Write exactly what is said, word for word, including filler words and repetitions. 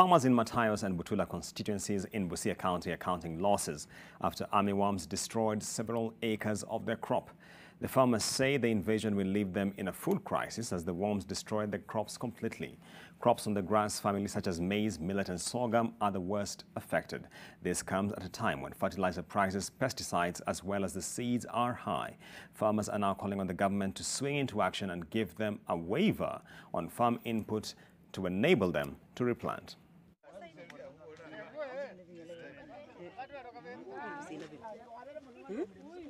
Farmers in Matayos and Butula constituencies in Busia County are counting losses after armyworms destroyed several acres of their crop. The farmers say the invasion will leave them in a food crisis as the worms destroyed their crops completely. Crops on the grass families such as maize, millet and sorghum are the worst affected. This comes at a time when fertilizer prices, pesticides as well as the seeds are high. Farmers are now calling on the government to swing into action and give them a waiver on farm input to enable them to replant. Hmm?